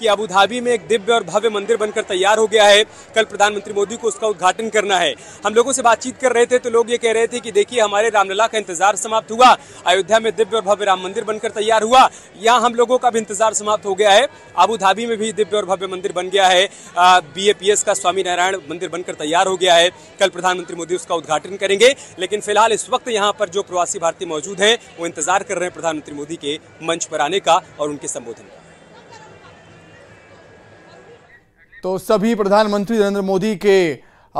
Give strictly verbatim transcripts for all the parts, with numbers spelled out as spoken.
कि Abu Dhabi में एक दिव्य और भव्य मंदिर बनकर तैयार हो गया है। कल प्रधानमंत्री मोदी को उसका उद्घाटन करना है। हम लोगों से बातचीत कर रहे थे तो लोग ये कह रहे थे कि देखिए हमारे रामलला का इंतजार समाप्त हुआ, अयोध्या में दिव्य और भव्य राम मंदिर बनकर तैयार हुआ, यहाँ हम लोगों का भी इंतजार समाप्त हो गया है। अबू धाबी में भी दिव्य और भव्य मंदिर बन गया है, बी ए पी एस का स्वामीनारायण मंदिर बनकर तैयार हो गया है। कल प्रधानमंत्री मोदी उसका उद्घाटन करेंगे, लेकिन फिलहाल इस वक्त यहाँ पर जो प्रवासी भारतीय मौजूद हैं वो इंतजार कर रहे हैं प्रधानमंत्री मोदी के मंच पर आने का और उनके संबोधन का। तो सभी प्रधानमंत्री नरेंद्र मोदी के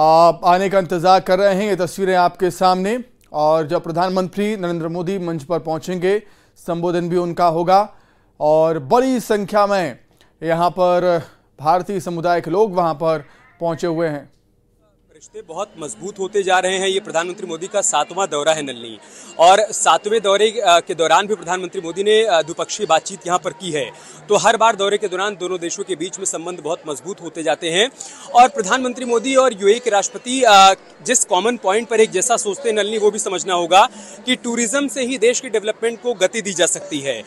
आने का इंतजार कर रहे हैं। ये तस्वीरें आपके सामने, और जब प्रधानमंत्री नरेंद्र मोदी मंच पर पहुंचेंगे संबोधन भी उनका होगा और बड़ी संख्या में यहाँ पर भारतीय समुदाय के लोग वहाँ पर पहुँचे हुए हैं। रिश्ते बहुत मजबूत होते जा रहे हैं। ये प्रधानमंत्री मोदी का सातवां दौरा है नलनी, और सातवें दौरे के दौरान भी प्रधानमंत्री मोदी ने द्विपक्षीय बातचीत यहाँ पर की है। तो हर बार दौरे के दौरान दोनों देशों के बीच में संबंध बहुत मजबूत होते जाते हैं। और प्रधानमंत्री मोदी और यूएई के राष्ट्रपति जिस कॉमन पॉइंट पर एक जैसा सोचते हैं नलनी, वो भी समझना होगा कि टूरिज्म से ही देश के डेवलपमेंट को गति दी जा सकती है।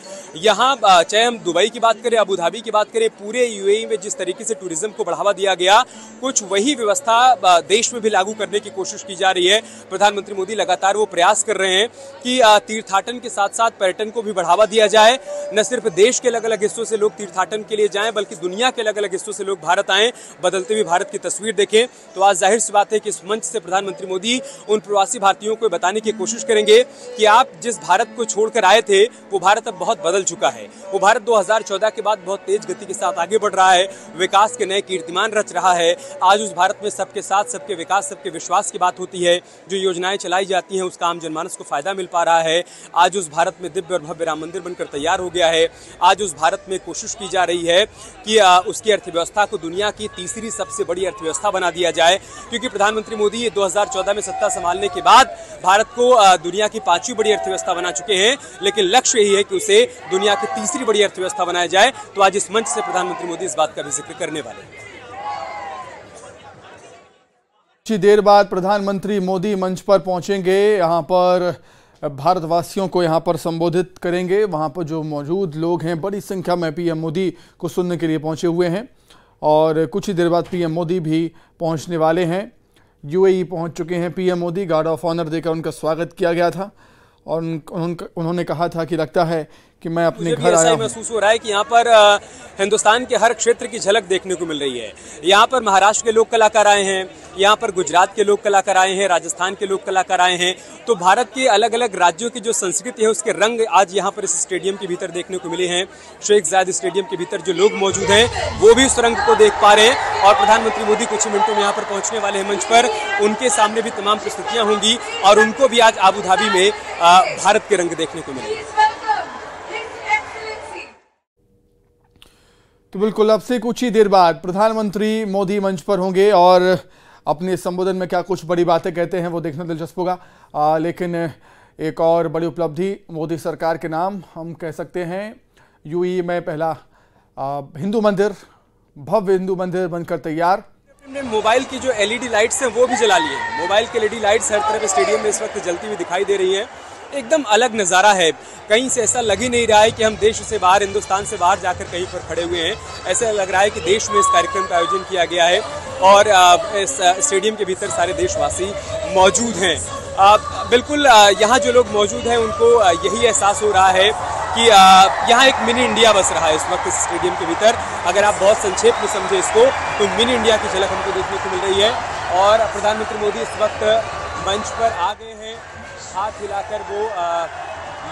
यहाँ चाहे हम दुबई की बात करें, अबूधाबी की बात करें, पूरे यूएई में जिस तरीके से टूरिज्म को बढ़ावा दिया गया, कुछ वही व्यवस्था देश में भी लागू करने की कोशिश की जा रही है। प्रधानमंत्री मोदी लगातार वो प्रयास कर रहे हैं कि तीर्थाटन के साथ साथ पर्यटन को भी बढ़ावा दिया जाए। न सिर्फ देश के अलग अलग हिस्सों से लोग तीर्थाटन के लिए जाएं, बल्कि दुनिया के अलग अलग हिस्सों से लोग भारत आएं, बदलते हुए भारत की तस्वीर देखें। तो आज जाहिर सी बात है कि इस मंच से प्रधानमंत्री मोदी उन प्रवासी भारतीयों को बताने की कोशिश करेंगे कि आप जिस भारत को छोड़कर आए थे वो भारत अब बहुत बदल चुका है। वो भारत दो हजार चौदह के बाद बहुत तेज गति के साथ आगे बढ़ रहा है, विकास के नए कीर्तिमान रच रहा है। आज उस भारत में सबके साथ सबके विकास, सबके विश्वास की बात होती है। जो योजनाएं चलाई जाती हैं उसका आम जनमानस को फायदा मिल पा रहा है। आज उस भारत में दिव्य और भव्य राम मंदिर बनकर तैयार हो गया है। आज उस भारत में कोशिश की जा रही है कि उसकी अर्थव्यवस्था को दुनिया की तीसरी सबसे बड़ी अर्थव्यवस्था बना दिया जाए, क्योंकि प्रधानमंत्री मोदी दो हजार चौदह में सत्ता संभालने के बाद भारत को दुनिया की पांचवी बड़ी अर्थव्यवस्था बना चुके हैं, लेकिन लक्ष्य यही है कि उसे दुनिया की तीसरी बड़ी अर्थव्यवस्था बनाया जाए। तो आज इस मंच से प्रधानमंत्री मोदी इस बात का भी जिक्र करने वाले हैं। कुछ देर बाद प्रधानमंत्री मोदी मंच पर पहुंचेंगे, यहाँ पर भारतवासियों को यहाँ पर संबोधित करेंगे। वहाँ पर जो मौजूद लोग हैं बड़ी संख्या में पी एम मोदी को सुनने के लिए पहुँचे हुए हैं, और कुछ ही देर बाद पी एम मोदी भी पहुँचने वाले हैं। यू ए ई पहुँच चुके हैं P M Modi. Guard of honour देकर उनका स्वागत किया गया था और उन्होंने कहा था कि लगता है कि मैं अपने घर आया हूं। महसूस हो रहा है कि यहाँ पर हिंदुस्तान के हर क्षेत्र की झलक देखने को मिल रही है। यहाँ पर महाराष्ट्र के लोग कलाकार आए हैं, यहाँ पर गुजरात के लोग कलाकार आए हैं, राजस्थान के लोग कलाकार आए हैं। तो भारत के अलग अलग राज्यों की जो संस्कृति है उसके रंग आज यहाँ पर इस स्टेडियम के भीतर देखने को मिले हैं। शेख जायद स्टेडियम के भीतर जो लोग मौजूद हैं वो भी उस रंग को देख पा रहे हैं। और प्रधानमंत्री मोदी कुछ ही मिनटों में यहाँ पर पहुँचने वाले हैं मंच पर, उनके सामने भी तमाम प्रस्तुतियाँ होंगी और उनको भी आज अबू धाबी में भारत के रंग देखने को मिलेंगे। तो बिल्कुल अब से कुछ ही देर बाद प्रधानमंत्री मोदी मंच पर होंगे और अपने संबोधन में क्या कुछ बड़ी बातें कहते हैं वो देखना दिलचस्प होगा। आ, लेकिन एक और बड़ी उपलब्धि मोदी सरकार के नाम हम कह सकते हैं। यू ए ई में पहला आ, हिंदू मंदिर, भव्य हिंदू मंदिर बनकर तैयार। हमने मोबाइल की जो एल ई डी लाइट्स हैं वो भी जला ली है। मोबाइल की एल ई डी लाइट्स हर तरफ स्टेडियम में इस वक्त जलती हुई दिखाई दे रही है। एकदम अलग नज़ारा है, कहीं से ऐसा लग ही नहीं रहा है कि हम देश से बाहर, हिंदुस्तान से बाहर जाकर कहीं पर खड़े हुए हैं। ऐसा लग रहा है कि देश में इस कार्यक्रम का आयोजन किया गया है और इस स्टेडियम के भीतर सारे देशवासी मौजूद हैं। बिल्कुल यहाँ जो लोग मौजूद हैं उनको यही एहसास हो रहा है कि यहाँ एक मिनी इंडिया बस रहा है इस वक्त इस स्टेडियम के भीतर। अगर आप बहुत संक्षेप में समझे इसको तो मिनी इंडिया की झलक हमको देखने को मिल रही है। और प्रधानमंत्री मोदी इस वक्त मंच पर आ गए हैं, हाथ हिलाकर वो आ,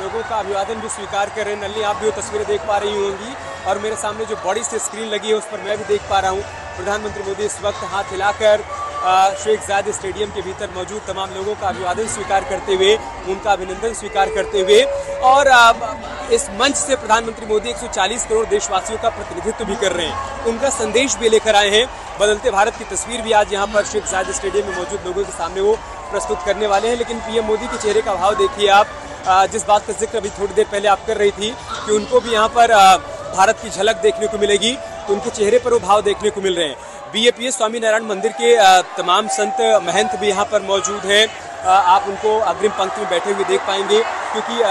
लोगों का अभिवादन भी स्वीकार कर रहे हैं। नलनी, आप भी वो तस्वीरें देख पा रही होंगी और मेरे सामने जो बड़ी सी स्क्रीन लगी है उस पर मैं भी देख पा रहा हूँ। प्रधानमंत्री मोदी इस वक्त हाथ हिलाकर शेख जायद स्टेडियम के भीतर मौजूद तमाम लोगों का अभिवादन स्वीकार करते हुए, उनका अभिनंदन स्वीकार करते हुए, और आ, इस मंच से प्रधानमंत्री मोदी एक सौ चालीस करोड़ देशवासियों का प्रतिनिधित्व भी कर रहे हैं, उनका संदेश भी लेकर आए हैं। बदलते भारत की तस्वीर भी आज यहाँ पर शेख जायद स्टेडियम में मौजूद लोगों के सामने वो प्रस्तुत करने वाले हैं। लेकिन पी एम मोदी के चेहरे का भाव देखिए आप, जिस बात का जिक्र अभी थोड़ी देर पहले आप कर रही थी कि उनको भी यहाँ पर भारत की झलक देखने को मिलेगी, तो उनके चेहरे पर वो भाव देखने को मिल रहे हैं। B A P S Swaminarayan मंदिर के तमाम संत महंत भी यहाँ पर मौजूद हैं। आप उनको अग्रिम पंक्ति में बैठे हुए देख पाएंगे, क्योंकि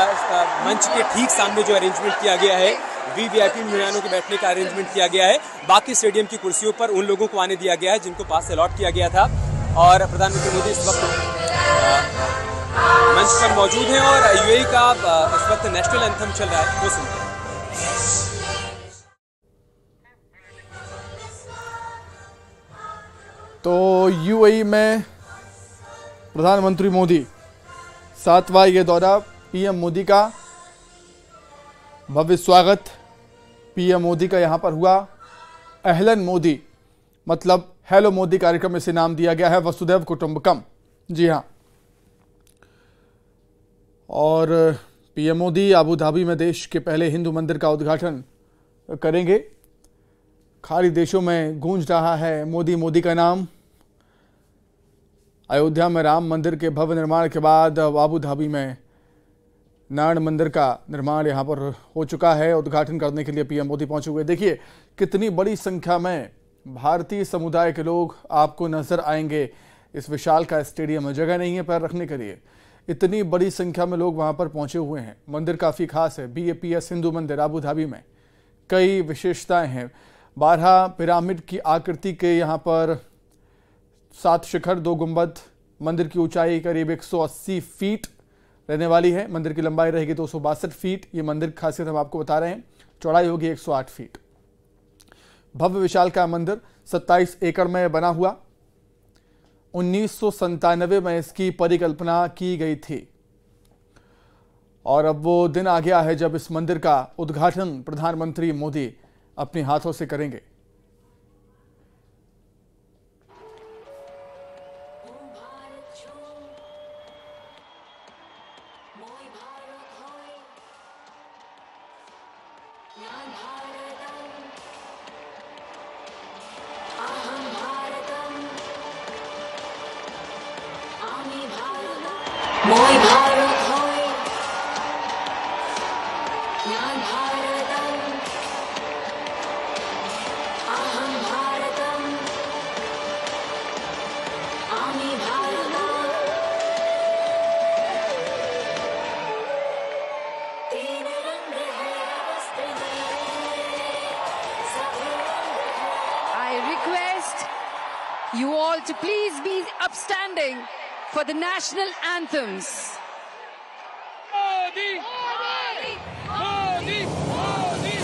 मंच के ठीक सामने जो अरेंजमेंट किया गया है वी वी आई पी मेहमानों के बैठने का अरेंजमेंट किया गया है। बाकी स्टेडियम की कुर्सियों पर उन लोगों को आने दिया गया है जिनको पास अलॉट किया गया था। और प्रधानमंत्री मोदी इस वक्त मंच पर मौजूद हैं और यूएई का इस वक्त नेशनल एंथम चल रहा है, वो सुनते हैं। तो यूएई में प्रधानमंत्री मोदी सातवां ये दौरा, पीएम मोदी का भव्य स्वागत पीएम मोदी का यहाँ पर हुआ। अहलन मोदी मतलब हेलो मोदी कार्यक्रम इसे नाम दिया गया है, वसुधैव कुटुंबकम। जी हाँ, और पीएम मोदी आबू धाबी में देश के पहले हिंदू मंदिर का उद्घाटन करेंगे। खाड़ी देशों में गूंज रहा है मोदी मोदी का नाम। अयोध्या में राम मंदिर के भव्य निर्माण के बाद अब आबू धाबी में नारायण मंदिर का निर्माण यहाँ पर हो चुका है। उद्घाटन करने के लिए पीएम मोदी पहुँचे हुए। देखिए कितनी बड़ी संख्या में भारतीय समुदाय के लोग आपको नजर आएंगे। इस विशाल का स्टेडियम में जगह नहीं है पैर रखने के लिए, इतनी बड़ी संख्या में लोग वहां पर पहुंचे हुए हैं। मंदिर काफ़ी खास है, B A P S Hindu मंदिर आबू धाबी में। कई विशेषताएं हैं, बारह पिरामिड की आकृति के यहाँ पर सात शिखर दो गुंबद। मंदिर की ऊंचाई करीब एक सौ अस्सी फीट रहने वाली है। मंदिर की लंबाई रहेगी दो सौ बासठ फीट ये मंदिर की खासियत हम आपको बता रहे हैं। चौड़ाई होगी एक सौ आठ फीट। भव्य विशाल का मंदिर सत्ताईस एकड़ में बना हुआ। उन्नीस सौ संतानवे में इसकी परिकल्पना की गई थी और अब वो दिन आ गया है जब इस मंदिर का उद्घाटन प्रधानमंत्री मोदी अपने हाथों से करेंगे। You all to please be upstanding for the national anthems. Modi, Modi, Modi, Modi.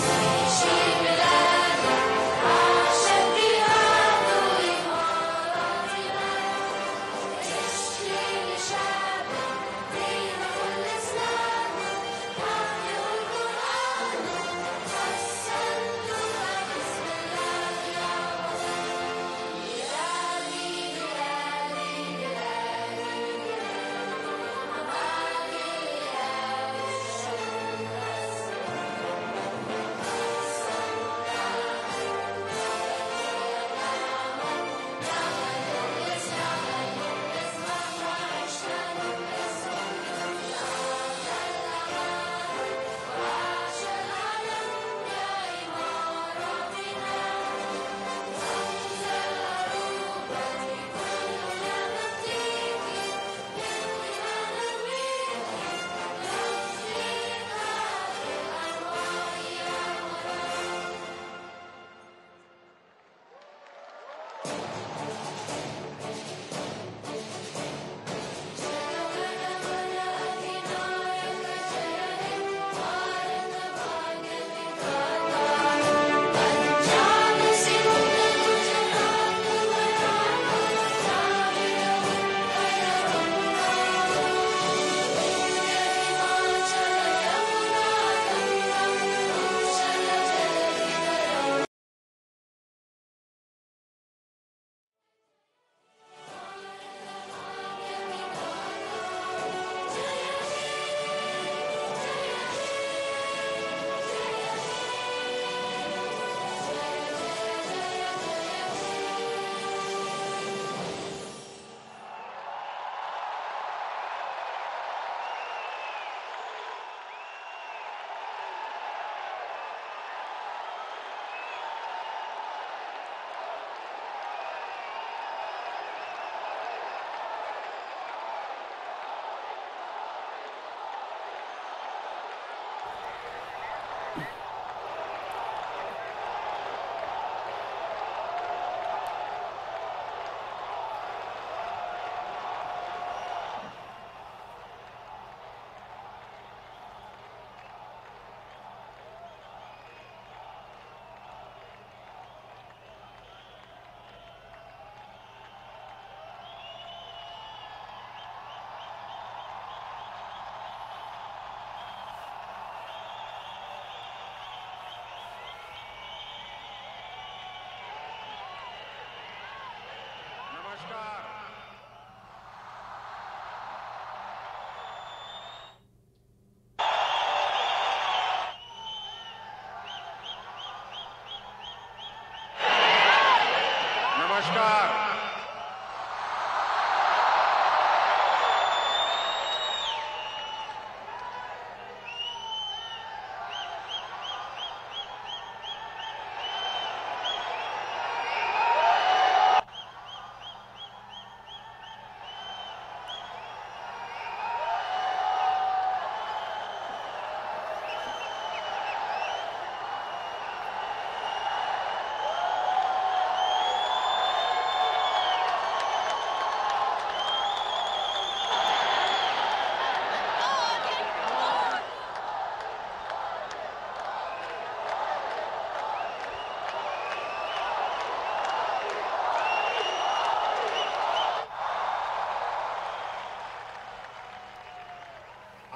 नमस्कार।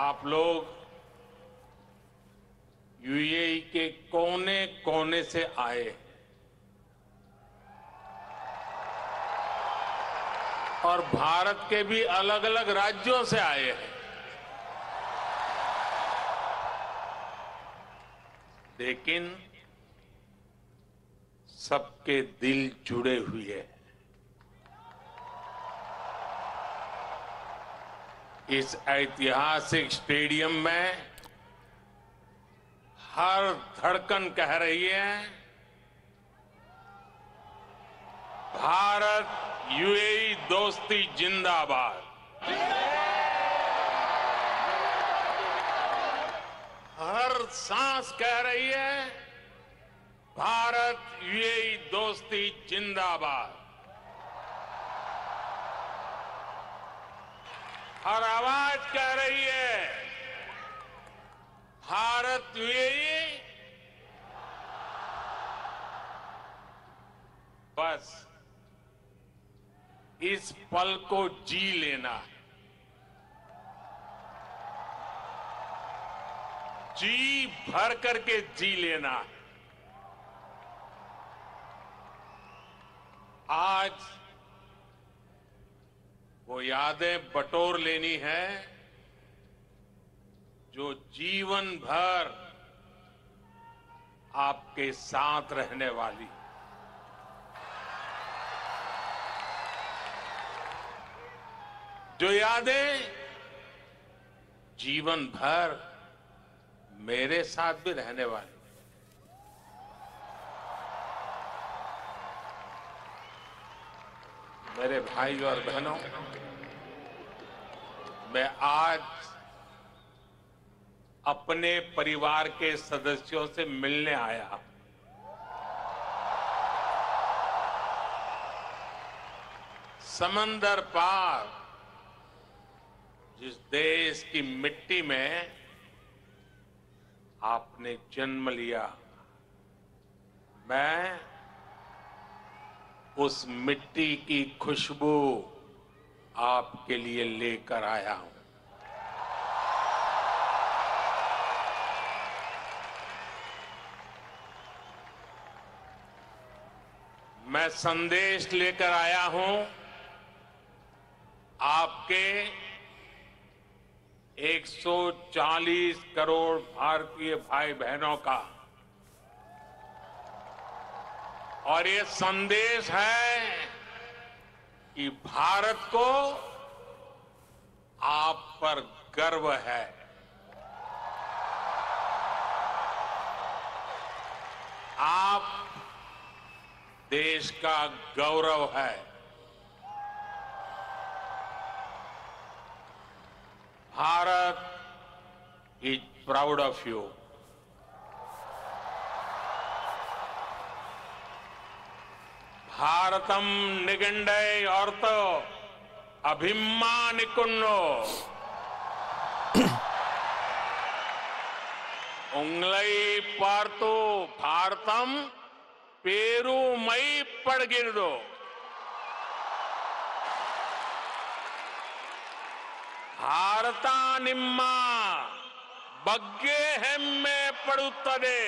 आप लोग यूएई के कोने कोने से आए और भारत के भी अलग अलग राज्यों से आए हैं। लेकिन सबके दिल जुड़े हुए हैं। इस ऐतिहासिक स्टेडियम में हर धड़कन कह रही है, भारत यूएई दोस्ती जिंदाबाद। हर सांस कह रही है, भारत यूएई दोस्ती जिंदाबाद। हर आवाज कह रही है, भारत यूएई। बस इस पल को जी लेना है, जी भर करके जी लेना है। आज वो यादें बटोर लेनी है जो जीवन भर आपके साथ रहने वाली। जो यादें जीवन भर मेरे साथ भी रहने वाली। मेरे भाई और बहनों, मैं आज अपने परिवार के सदस्यों से मिलने आया। समंदर पार जिस देश की मिट्टी में आपने जन्म लिया, मैं उस मिट्टी की खुशबू आपके लिए लेकर आया हूं। मैं संदेश लेकर आया हूं आपके एक सौ चालीस करोड़ भारतीय भाई बहनों का। और ये संदेश है कि भारत को आप पर गर्व है। आप देश का गौरव है। Bharat is proud of you. भारतम निगंडे और तो अभिमान कुन्नो उंगलई पारतो भारतम पेरू मई पड़ गिर दो। भारता निम्मा बग्गे हेम्मे पड़ुत्तदे।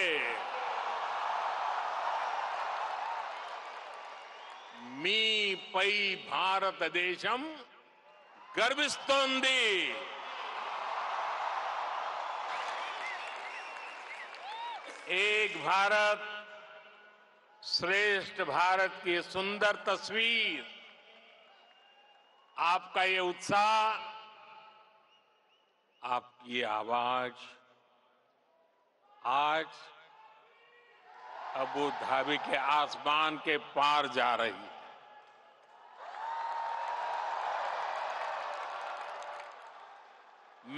मी पै भारत देशम गर्विस्तोंदी। एक भारत श्रेष्ठ भारत की सुंदर तस्वीर, आपका ये उत्साह, आपकी ये आवाज आज अबू धाबी के आसमान के पार जा रही है।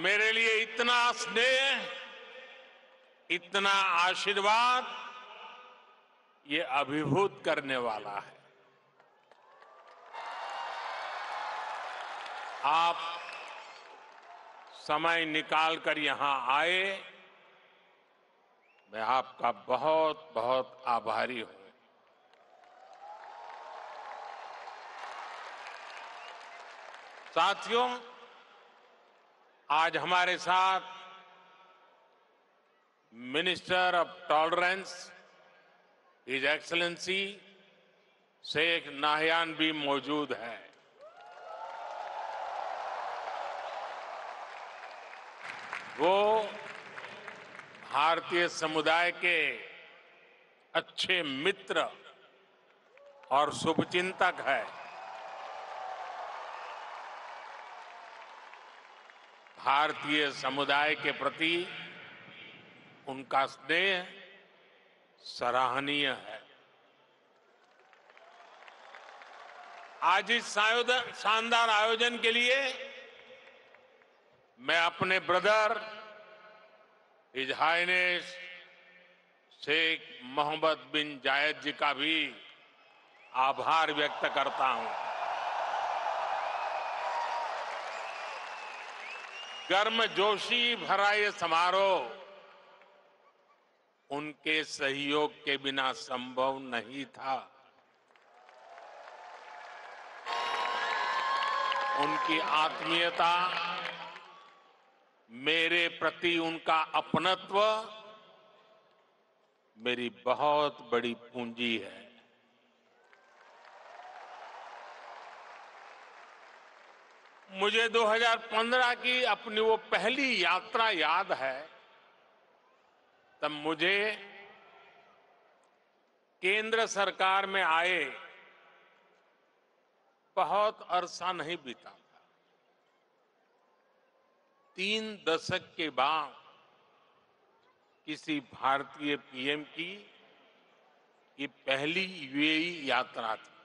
मेरे लिए इतना स्नेह, इतना आशीर्वाद ये अभिभूत करने वाला है। आप समय निकालकर यहां आए, मैं आपका बहुत बहुत आभारी हूं। साथियों, आज हमारे साथ minister of tolerance his excellency Sheikh Nahyan भी मौजूद है। वो भारतीय समुदाय के अच्छे मित्र और शुभचिंतक है। भारतीय समुदाय के प्रति उनका स्नेह सराहनीय है। आज इस शानदार आयोजन के लिए मैं अपने brother his highness Sheikh Mohammed bin Zayed ji का भी आभार व्यक्त करता हूं। गर्मजोशी भरा ये समारोह उनके सहयोग के बिना संभव नहीं था। उनकी आत्मीयता, मेरे प्रति उनका अपनत्व मेरी बहुत बड़ी पूंजी है। मुझे दो हज़ार पंद्रह की अपनी वो पहली यात्रा याद है। तब मुझे केंद्र सरकार में आए बहुत अरसा नहीं बीता था। तीन दशक के बाद किसी भारतीय पीएम की ये पहली यूएई यात्रा थी।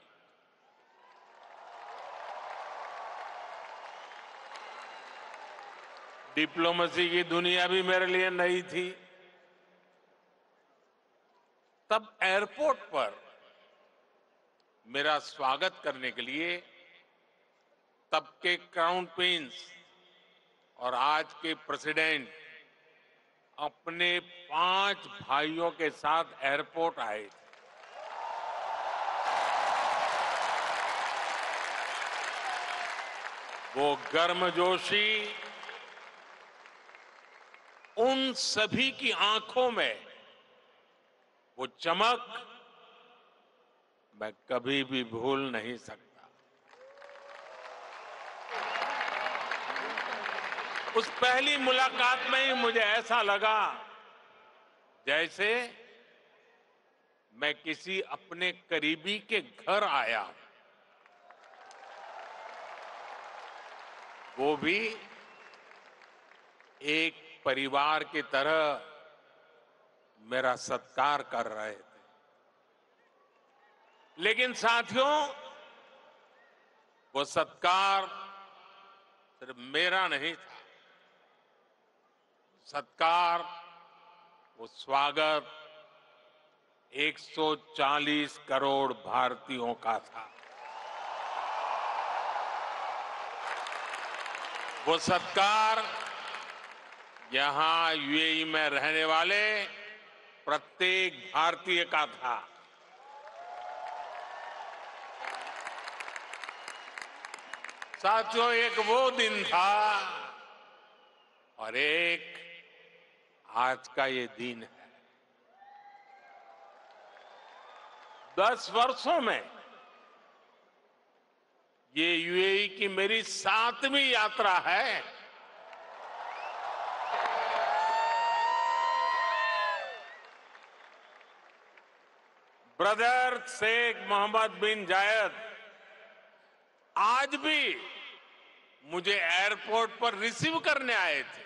डिप्लोमेसी की दुनिया भी मेरे लिए नई थी। तब एयरपोर्ट पर मेरा स्वागत करने के लिए तब के क्राउन प्रिंस और आज के प्रेसिडेंट अपने पांच भाइयों के साथ एयरपोर्ट आए थे। वो गर्मजोशी उन सभी की आंखों में, वो चमक मैं कभी भी भूल नहीं सकता। उस पहली मुलाकात में ही मुझे ऐसा लगा जैसे मैं किसी अपने करीबी के घर आया हूं, वो भी एक परिवार की तरह मेरा सत्कार कर रहे थे। लेकिन साथियों, वो सत्कार सिर्फ मेरा नहीं था। सत्कार, वो स्वागत एक सौ चालीस करोड़ भारतीयों का था। वो सत्कार यहां यूएई में रहने वाले प्रत्येक भारतीय का था। साथियों, एक वो दिन था और एक आज का ये दिन है। दस वर्षों में ये यूएई की मेरी सातवीं यात्रा है। Brother Sheikh Mohammed bin Zayed आज भी मुझे एयरपोर्ट पर रिसीव करने आए थे।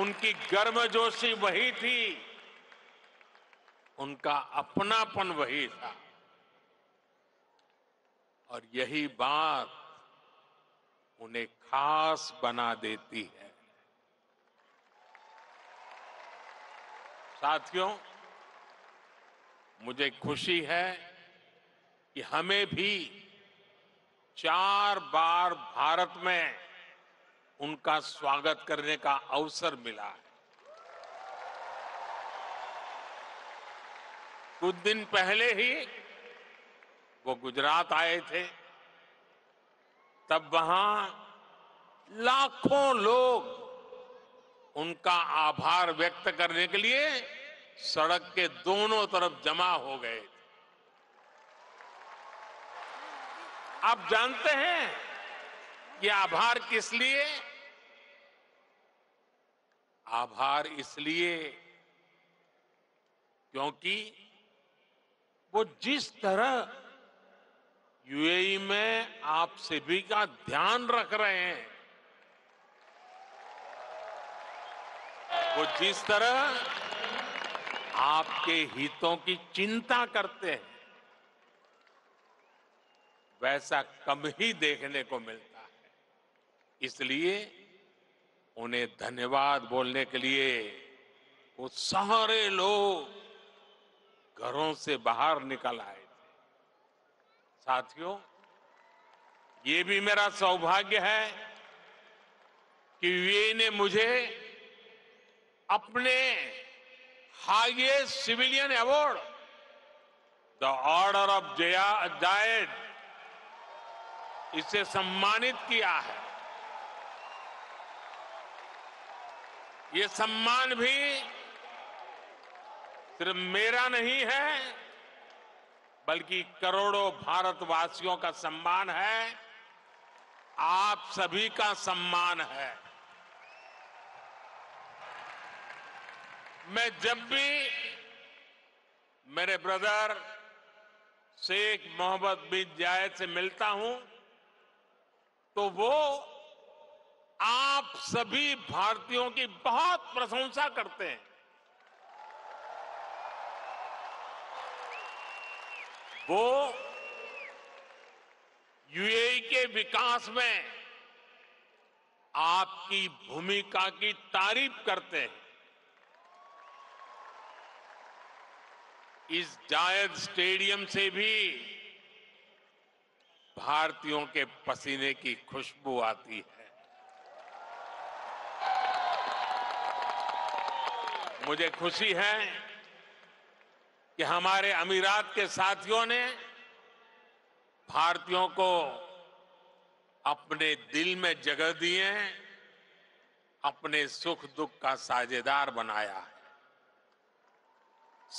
उनकी गर्मजोशी वही थी, उनका अपनापन वही था, और यही बात उन्हें खास बना देती है। साथियों, मुझे खुशी है कि हमें भी चार बार भारत में उनका स्वागत करने का अवसर मिला है। कुछ दिन पहले ही वो गुजरात आए थे, तब वहां लाखों लोग उनका आभार व्यक्त करने के लिए सड़क के दोनों तरफ जमा हो गए। आप जानते हैं ये आभार किस लिए? आभार इसलिए क्योंकि वो जिस तरह यूएई में आप सभी का ध्यान रख रहे हैं, वो जिस तरह आपके हितों की चिंता करते हैं, वैसा कम ही देखने को मिलता है। इसलिए उन्हें धन्यवाद बोलने के लिए वो सारे लोग घरों से बाहर निकल आए थे। साथियों, ये भी मेरा सौभाग्य है कि यूएई ने मुझे अपने highest civilian award the order of Zayed इसे सम्मानित किया है। ये सम्मान भी सिर्फ मेरा नहीं है, बल्कि करोड़ों भारतवासियों का सम्मान है, आप सभी का सम्मान है। मैं जब भी मेरे brother Sheikh Mohammed bin Zayed से मिलता हूं, तो वो आप सभी भारतीयों की बहुत प्रशंसा करते हैं। वो यूएई के विकास में आपकी भूमिका की तारीफ करते हैं। इस जायद स्टेडियम से भी भारतीयों के पसीने की खुशबू आती है। मुझे खुशी है कि हमारे अमीरात के साथियों ने भारतीयों को अपने दिल में जगह दी है, अपने सुख दुख का साझेदार बनाया है।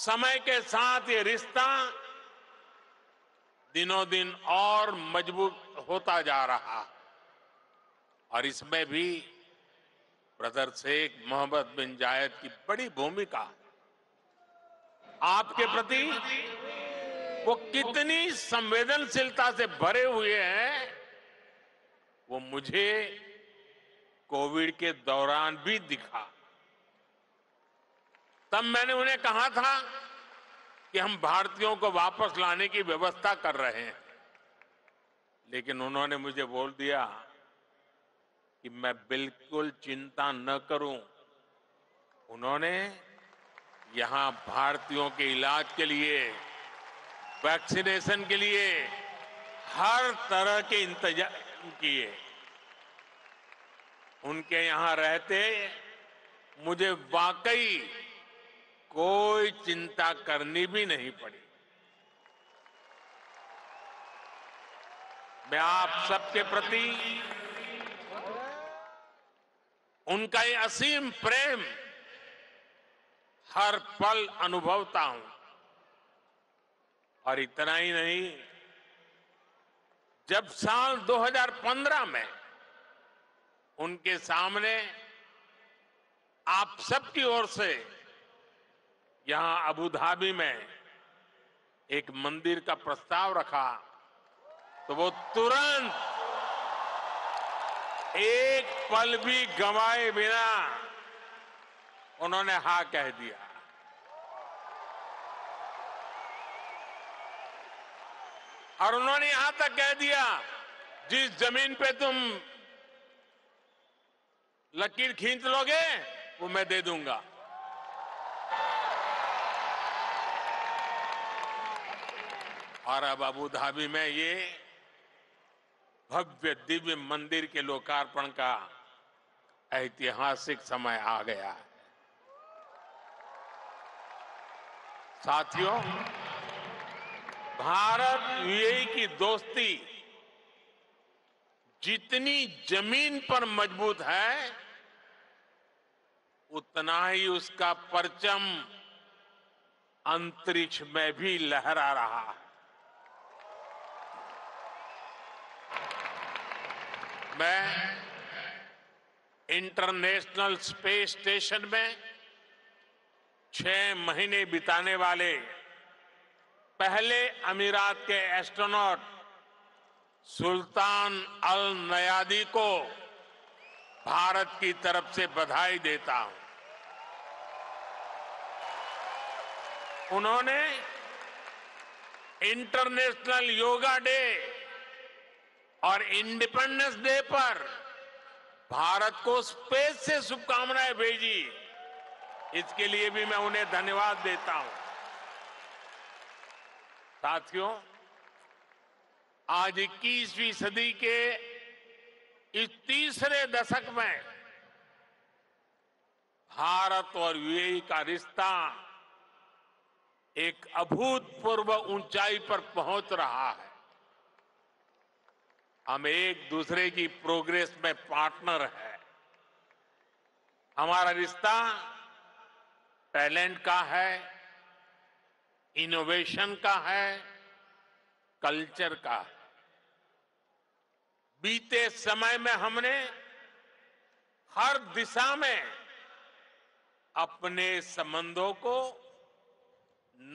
समय के साथ ये रिश्ता दिनों दिन और मजबूत होता जा रहा, और इसमें भी brother Sheikh Mohammed bin Zayed की बड़ी भूमिका। आपके प्रति वो कितनी संवेदनशीलता से भरे हुए हैं, वो मुझे कोविड के दौरान भी दिखा। तब मैंने उन्हें कहा था कि हम भारतीयों को वापस लाने की व्यवस्था कर रहे हैं, लेकिन उन्होंने मुझे बोल दिया कि मैं बिल्कुल चिंता न करूं। उन्होंने यहां भारतीयों के इलाज के लिए, वैक्सीनेशन के लिए हर तरह के इंतजाम किए। उनके यहां रहते मुझे वाकई कोई चिंता करनी भी नहीं पड़ी। मैं आप सबके प्रति उनका ये असीम प्रेम हर पल अनुभवता हूं। और इतना ही नहीं, जब साल दो हज़ार पंद्रह में उनके सामने आप सबकी ओर से यहां अबू धाबी में एक मंदिर का प्रस्ताव रखा तो वो तुरंत एक पल भी गंवाए बिना उन्होंने हां कह दिया। और उन्होंने यहां तक कह दिया, जिस जमीन पे तुम लकीर खींच लोगे वो मैं दे दूंगा। और अब अबू धाबी में ये भव्य दिव्य मंदिर के लोकार्पण का ऐतिहासिक समय आ गया है। साथियों, भारत यूएई की दोस्ती जितनी जमीन पर मजबूत है उतना ही उसका परचम अंतरिक्ष में भी लहरा रहा है। मैं इंटरनेशनल स्पेस स्टेशन में छह महीने बिताने वाले पहले अमीरात के एस्ट्रोनॉट सुल्तान अल नयादी को भारत की तरफ से बधाई देता हूं। उन्होंने इंटरनेशनल योगा डे और इंडिपेंडेंस डे पर भारत को स्पेस से शुभकामनाएं भेजी, इसके लिए भी मैं उन्हें धन्यवाद देता हूं। साथियों, आज इक्कीसवीं सदी के इस तीसरे दशक में भारत और यूएई का रिश्ता एक अभूतपूर्व ऊंचाई पर पहुंच रहा है। हम एक दूसरे की प्रोग्रेस में पार्टनर है। हमारा रिश्ता टैलेंट का है, इनोवेशन का है, कल्चर का है। बीते समय में हमने हर दिशा में अपने संबंधों को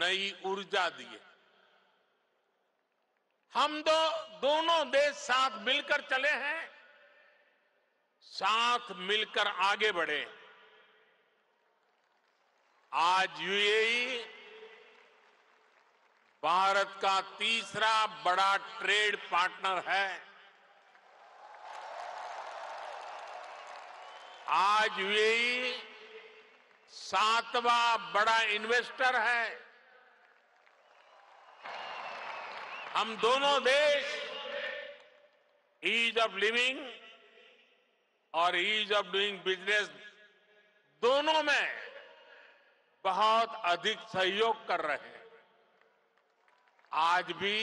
नई ऊर्जा दी है। हम दो दोनों देश साथ मिलकर चले हैं, साथ मिलकर आगे बढ़े। आज यूएई भारत का तीसरा बड़ा ट्रेड पार्टनर है। आज यूएई सातवां बड़ा इन्वेस्टर है। हम दोनों देश ईज ऑफ लिविंग और ईज ऑफ डूइंग बिजनेस दोनों में बहुत अधिक सहयोग कर रहे हैं। आज भी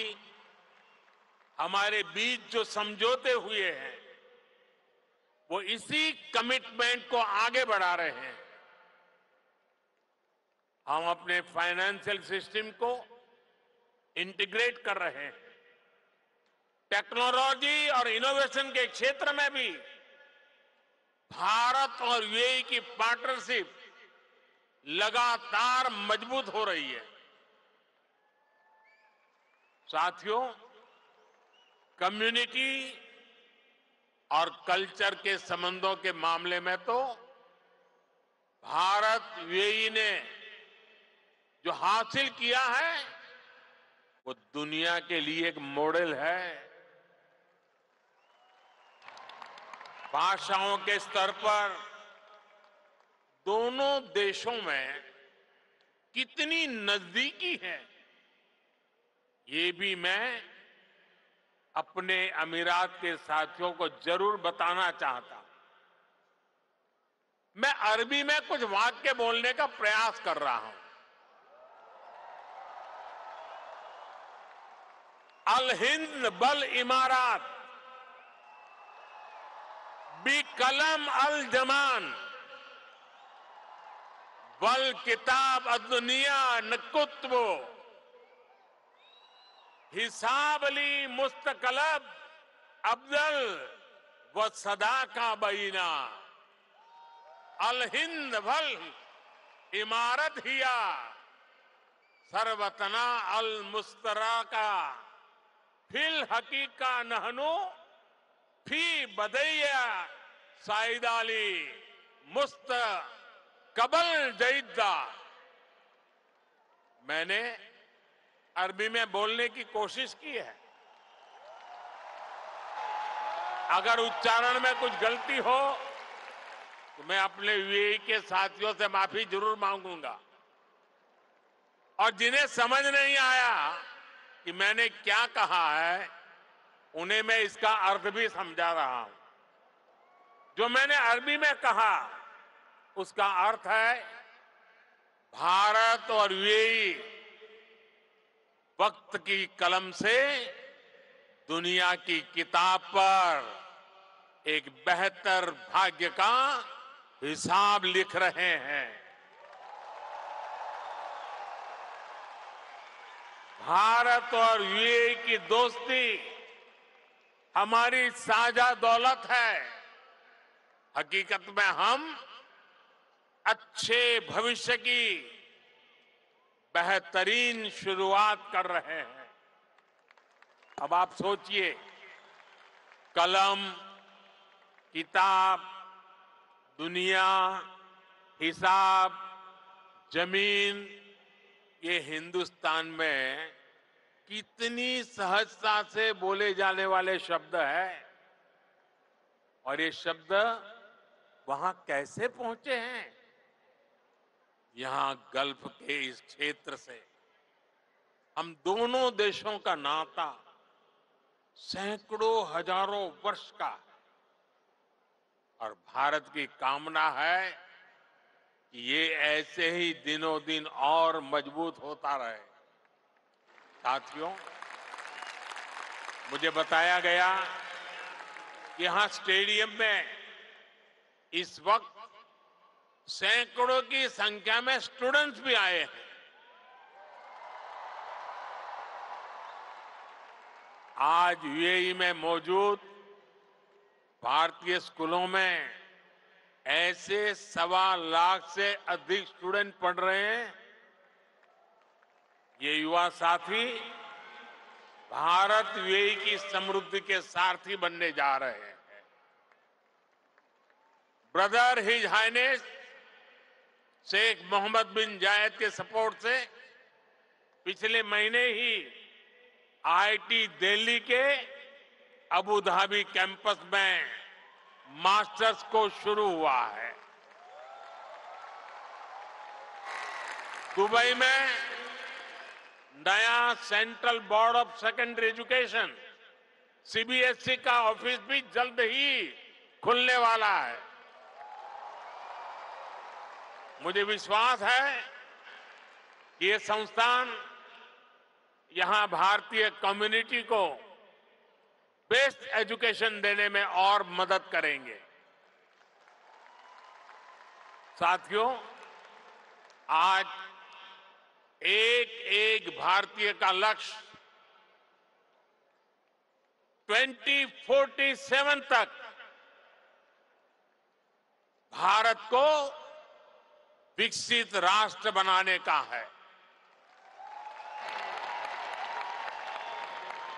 हमारे बीच जो समझौते हुए हैं वो इसी कमिटमेंट को आगे बढ़ा रहे हैं। हम अपने फाइनेंशियल सिस्टम को इंटीग्रेट कर रहे हैं। टेक्नोलॉजी और इनोवेशन के क्षेत्र में भी भारत और यूएई की पार्टनरशिप लगातार मजबूत हो रही है। साथियों, कम्युनिटी और कल्चर के संबंधों के मामले में तो भारत यूएई ने जो हासिल किया है वो दुनिया के लिए एक मॉडल है। भाषाओं के स्तर पर दोनों देशों में कितनी नजदीकी है, ये भी मैं अपने अमीरात के साथियों को जरूर बताना चाहता हूं। मैं अरबी में कुछ वाक्य बोलने का प्रयास कर रहा हूं। अल हिंद बल इमारात, बी कलम अल जमान, बल किताब अदुनिया नकुत्बो, हिसाब अली मुस्तकलब अब्दल व सदा का बीना, अल हिंद भल इमारत हिया सर्वतना अल मुस्तरा का फिल हकीका नहनो फी बदैया साइदाली मुस्त कबल जईदा। मैंने अरबी में बोलने की कोशिश की है, अगर उच्चारण में कुछ गलती हो तो मैं अपने यूएई के साथियों से माफी जरूर मांगूंगा, और जिन्हें समझ नहीं आया कि मैंने क्या कहा है उन्हें मैं इसका अर्थ भी समझा रहा हूं। जो मैंने अरबी में कहा उसका अर्थ है भारत और यूएई वक्त की कलम से दुनिया की किताब पर एक बेहतर भाग्य का हिसाब लिख रहे हैं। भारत और यूएई की दोस्ती हमारी साझा दौलत है। हकीकत में हम अच्छे भविष्य की बेहतरीन शुरुआत कर रहे हैं। अब आप सोचिए, कलम, किताब, दुनिया, हिसाब, जमीन, ये हिंदुस्तान में कितनी सहजता से बोले जाने वाले शब्द हैं, और ये शब्द वहां कैसे पहुंचे हैं? यहां गल्फ के इस क्षेत्र से हम दोनों देशों का नाता सैकड़ों हजारों वर्ष का है, और भारत की कामना है कि ये ऐसे ही दिनों दिन और मजबूत होता रहे। साथियों, मुझे बताया गया कि यहां स्टेडियम में इस वक्त सैकड़ों की संख्या में स्टूडेंट्स भी आए हैं। आज यूएई में मौजूद भारतीय स्कूलों में ऐसे सवा लाख से अधिक स्टूडेंट पढ़ रहे हैं। ये युवा साथी भारत यूएई की समृद्धि के सारथी बनने जा रहे हैं। Brother his highness Sheikh Mohammed bin Zayed के सपोर्ट से पिछले महीने ही आईटी दिल्ली के अबू धाबी कैंपस में मास्टर्स को शुरू हुआ है। दुबई में नया central board of secondary education C B S E का ऑफिस भी जल्द ही खुलने वाला है। मुझे विश्वास है कि ये संस्थान यहां भारतीय कम्युनिटी को बेस्ट एजुकेशन देने में और मदद करेंगे। साथियों, आज एक एक भारतीय का लक्ष्य दो हज़ार सैंतालीस तक भारत को विकसित राष्ट्र बनाने का है।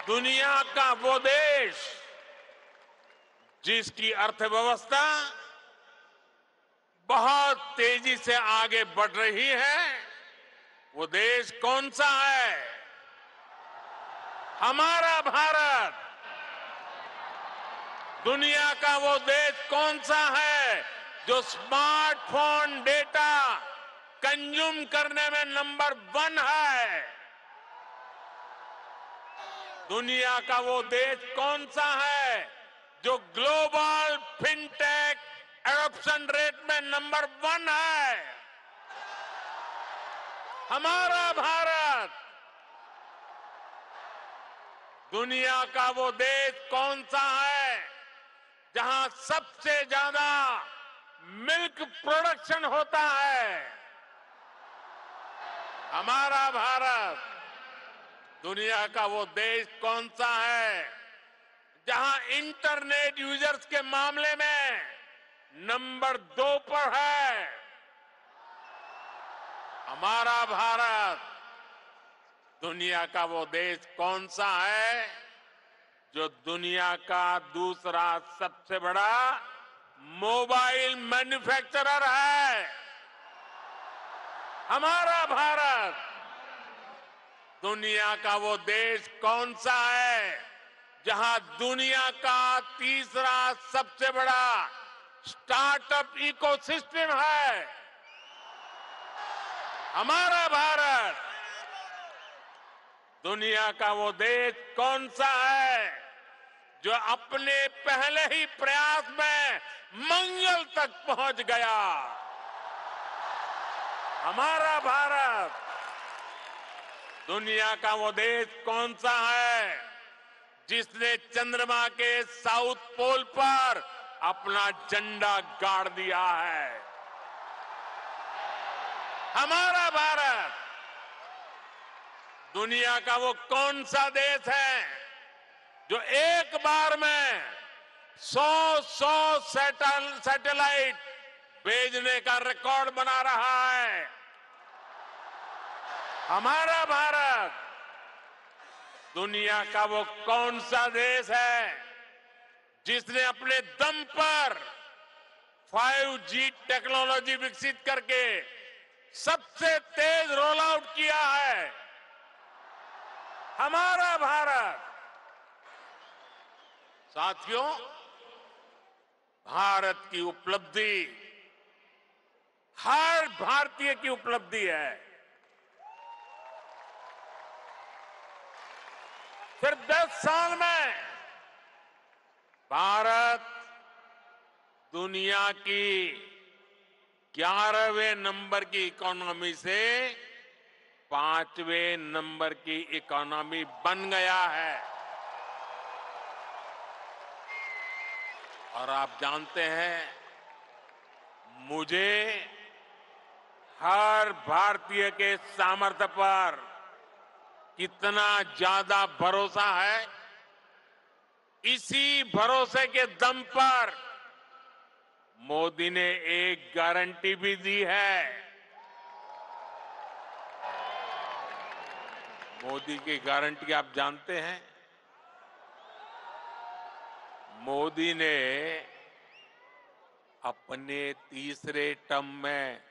दुनिया का वो देश जिसकी अर्थव्यवस्था बहुत तेजी से आगे बढ़ रही है, वो देश कौन सा है? हमारा भारत। दुनिया का वो देश कौन सा है जो स्मार्टफोन डेटा कंज्यूम करने में नंबर वन है? दुनिया का वो देश कौन सा है जो ग्लोबल फिनटेक एडॉप्शन रेट में नंबर वन है? हमारा भारत। दुनिया का वो देश कौन सा है जहां सबसे ज्यादा मिल्क प्रोडक्शन होता है? हमारा भारत। दुनिया का वो देश कौन सा है जहां इंटरनेट यूजर्स के मामले में नंबर दो पर है? हमारा भारत। दुनिया का वो देश कौन सा है जो दुनिया का दूसरा सबसे बड़ा मोबाइल मैन्युफैक्चरर है? हमारा भारत। दुनिया का वो देश कौन सा है जहां दुनिया का तीसरा सबसे बड़ा स्टार्टअप इकोसिस्टम है? हमारा भारत। दुनिया का वो देश कौन सा है जो अपने पहले ही प्रयास में मंगल तक पहुंच गया? हमारा भारत। दुनिया का वो देश कौन सा है जिसने चंद्रमा के साउथ पोल पर अपना झंडा गाड़ दिया है? हमारा भारत। दुनिया का वो कौन सा देश है जो एक बार में सौ सौ सैटेलाइट भेजने का रिकॉर्ड बना रहा है? हमारा भारत। दुनिया का वो कौन सा देश है जिसने अपने दम पर फाइव जी टेक्नोलॉजी विकसित करके सबसे तेज रोल आउट किया है? हमारा भारत। साथियों, भारत की उपलब्धि हर भारतीय की उपलब्धि है। सिर्फ दस साल में भारत दुनिया की ग्यारहवें नंबर की इकोनॉमी से पांचवें नंबर की इकोनॉमी बन गया है। और आप जानते हैं, मुझे हर भारतीय के सामर्थ्य पर कितना ज्यादा भरोसा है। इसी भरोसे के दम पर मोदी ने एक गारंटी भी दी है। मोदी की गारंटी आप जानते हैं। मोदी ने अपने तीसरे टर्म में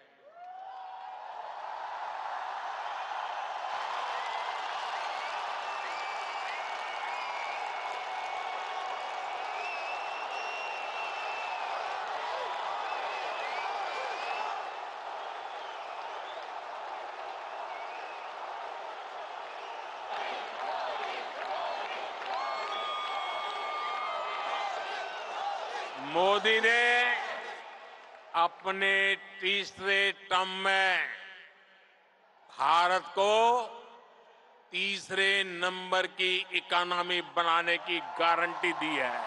मोदी ने अपने तीसरे टर्म में भारत को तीसरे नंबर की इकोनॉमी बनाने की गारंटी दी है।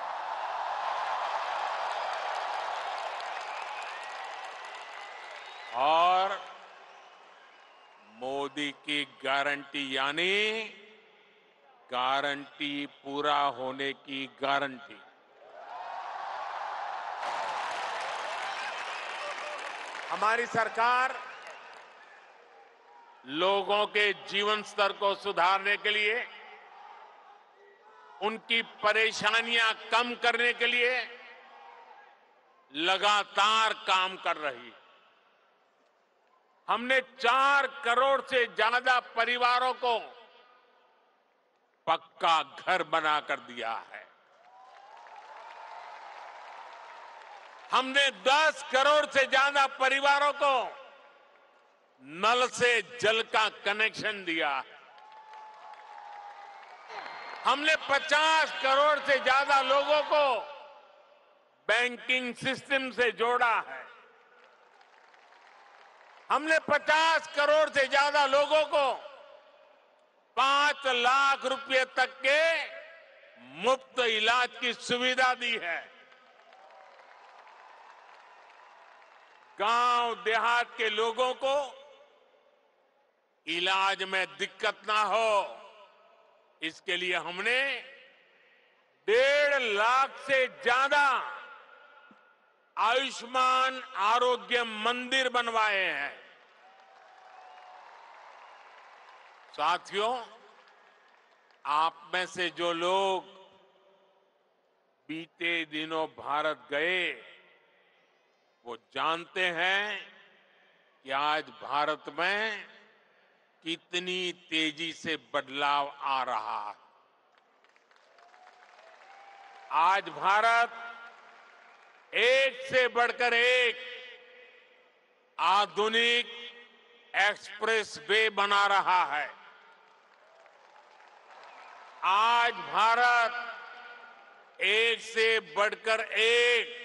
और मोदी की गारंटी यानी गारंटी पूरा होने की गारंटी। हमारी सरकार लोगों के जीवन स्तर को सुधारने के लिए, उनकी परेशानियां कम करने के लिए लगातार काम कर रही है। हमने चार करोड़ से ज्यादा परिवारों को पक्का घर बना कर दिया है। हमने दस करोड़ से ज्यादा परिवारों को नल से जल का कनेक्शन दिया। हमने पचास करोड़ से ज्यादा लोगों को बैंकिंग सिस्टम से जोड़ा है। हमने पचास करोड़ से ज्यादा लोगों को पांच लाख रुपए तक के मुफ्त इलाज की सुविधा दी है। गांव देहात के लोगों को इलाज में दिक्कत ना हो, इसके लिए हमने डेढ़ लाख से ज्यादा आयुष्मान आरोग्य मंदिर बनवाए हैं। साथियों, आप में से जो लोग बीते दिनों भारत गए वो जानते हैं कि आज भारत में कितनी तेजी से बदलाव आ रहा है। आज भारत एक से बढ़कर एक आधुनिक एक्सप्रेस वे बना रहा है। आज भारत एक से बढ़कर एक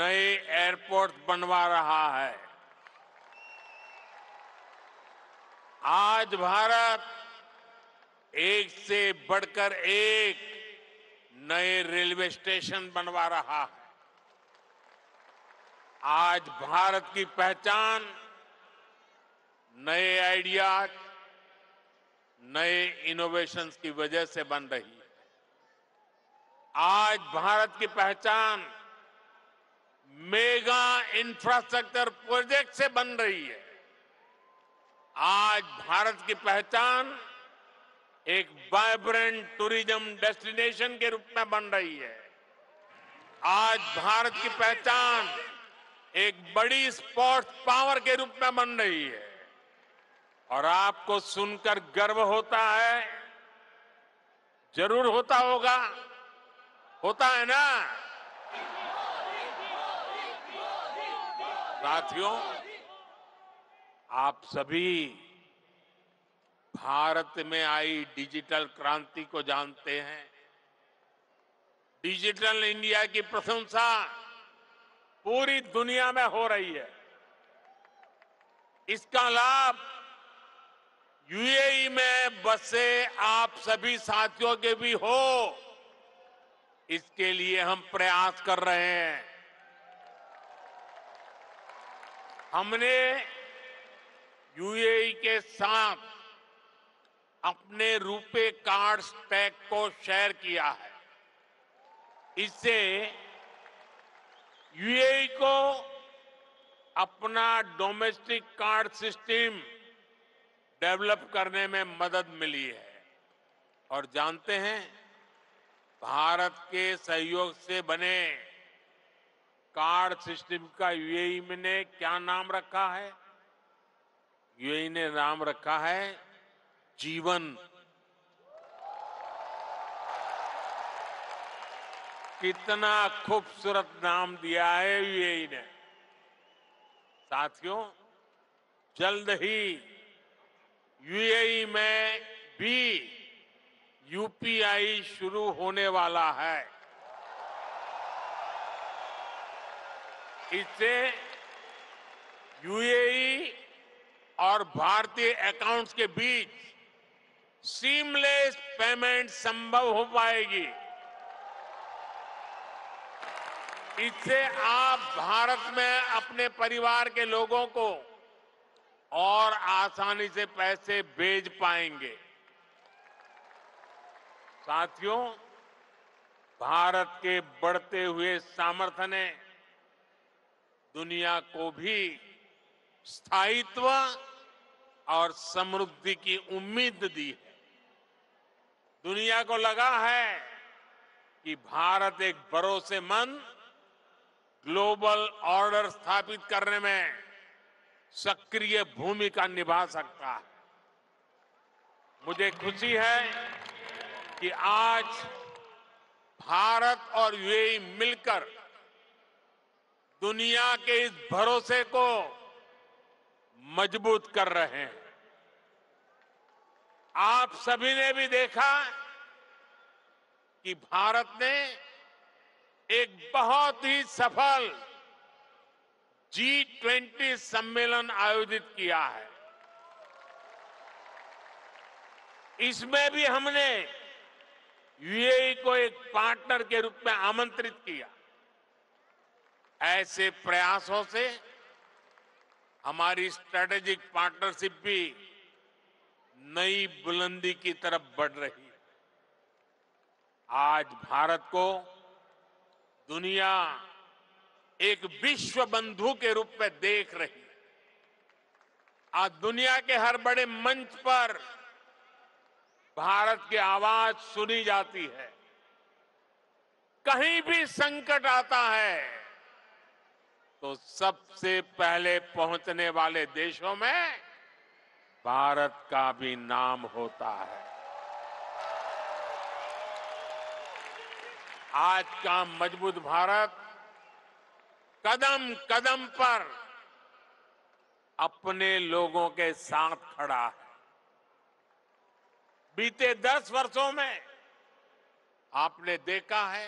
नए एयरपोर्ट बनवा रहा है। आज भारत एक से बढ़कर एक नए रेलवे स्टेशन बनवा रहा है। आज भारत की पहचान नए आइडियाज, नए इनोवेशंस की वजह से बन रही है। आज भारत की पहचान मेगा इंफ्रास्ट्रक्चर प्रोजेक्ट से बन रही है। आज भारत की पहचान एक वाइब्रेंट टूरिज्म डेस्टिनेशन के रूप में बन रही है। आज भारत की पहचान एक बड़ी स्पोर्ट्स पावर के रूप में बन रही है। और आपको सुनकर गर्व होता है, जरूर होता होगा, होता है ना? साथियों, आप सभी भारत में आई डिजिटल क्रांति को जानते हैं। डिजिटल इंडिया की प्रशंसा पूरी दुनिया में हो रही है। इसका लाभ यू ए ई में बसे आप सभी साथियों के भी हो, इसके लिए हम प्रयास कर रहे हैं। हमने यू ए ई के साथ अपने रुपे कार्ड स्टैक को शेयर किया है। इससे यू ए ई को अपना डोमेस्टिक कार्ड सिस्टम डेवलप करने में मदद मिली है। और जानते हैं, भारत के सहयोग से बने कार्ड सिस्टम का यू ए ई ने क्या नाम रखा है? यू ए ई ने नाम रखा है जीवन। कितना खूबसूरत नाम दिया है यू ए ई ने। साथियों, जल्द ही यू ए ई में भी यू पी आई शुरू होने वाला है। इससे यू ए ई और भारतीय अकाउंट्स के बीच सीमलेस पेमेंट संभव हो पाएगी। इससे आप भारत में अपने परिवार के लोगों को और आसानी से पैसे भेज पाएंगे। साथियों, भारत के बढ़ते हुए सामर्थ्य ने दुनिया को भी स्थायित्व और समृद्धि की उम्मीद दी है। दुनिया को लगा है कि भारत एक भरोसेमंद ग्लोबल ऑर्डर स्थापित करने में सक्रिय भूमिका निभा सकता है। मुझे खुशी है कि आज भारत और यू ए ई मिलकर दुनिया के इस भरोसे को मजबूत कर रहे हैं। आप सभी ने भी देखा कि भारत ने एक बहुत ही सफल जी ट्वेंटी सम्मेलन आयोजित किया है। इसमें भी हमने यू ए ई को एक पार्टनर के रूप में आमंत्रित किया। ऐसे प्रयासों से हमारी स्ट्रेटेजिक पार्टनरशिप भी नई बुलंदी की तरफ बढ़ रही है। आज भारत को दुनिया एक विश्व बंधु के रूप में देख रही है। आज दुनिया के हर बड़े मंच पर भारत की आवाज सुनी जाती है। कहीं भी संकट आता है तो सबसे पहले पहुंचने वाले देशों में भारत का भी नाम होता है। आज का मजबूत भारत कदम कदम पर अपने लोगों के साथ खड़ा है। बीते दस वर्षों में आपने देखा है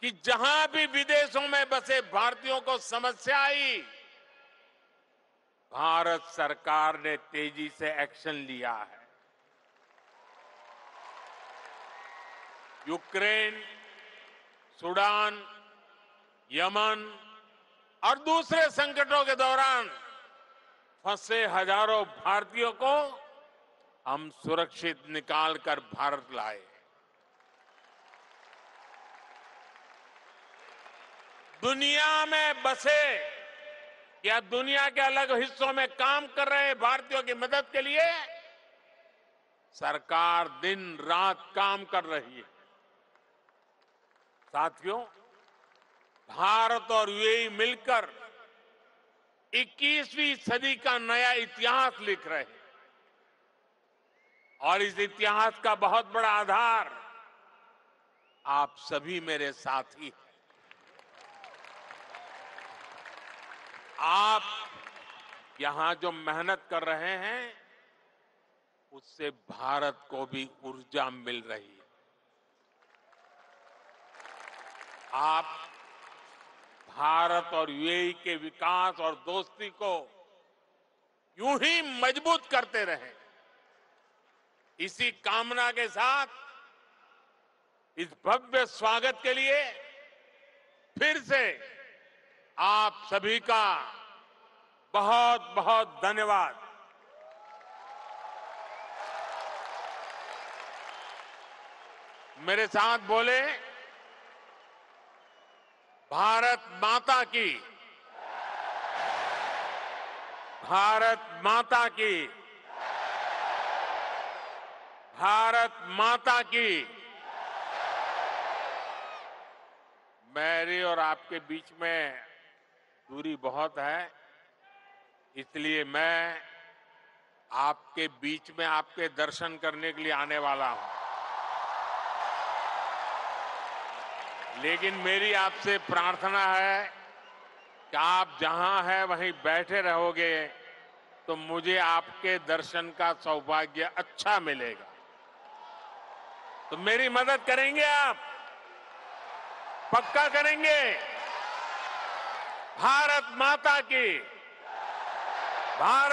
कि जहां भी विदेशों में बसे भारतीयों को समस्या आई, भारत सरकार ने तेजी से एक्शन लिया है। यूक्रेन, सूडान, यमन और दूसरे संकटों के दौरान फंसे हजारों भारतीयों को हम सुरक्षित निकालकर भारत लाए। दुनिया में बसे या दुनिया के अलग हिस्सों में काम कर रहे भारतीयों की मदद के लिए सरकार दिन रात काम कर रही है। साथियों, भारत और यूएई मिलकर इक्कीसवीं सदी का नया इतिहास लिख रहे हैं और इस इतिहास का बहुत बड़ा आधार आप सभी मेरे साथी हैं। आप यहां जो मेहनत कर रहे हैं उससे भारत को भी ऊर्जा मिल रही है। आप भारत और यूएई के विकास और दोस्ती को यूं ही मजबूत करते रहें। इसी कामना के साथ इस भव्य स्वागत के लिए फिर से आप सभी का बहुत बहुत धन्यवाद। मेरे साथ बोले, भारत माता की, भारत माता की, भारत माता की। मेरे और आपके बीच में दूरी बहुत है, इसलिए मैं आपके बीच में आपके दर्शन करने के लिए आने वाला हूं, लेकिन मेरी आपसे प्रार्थना है कि आप जहां हैं वहीं बैठे रहोगे तो मुझे आपके दर्शन का सौभाग्य अच्छा मिलेगा। तो मेरी मदद करेंगे आप? पक्का करेंगे? भारत माता की, भारत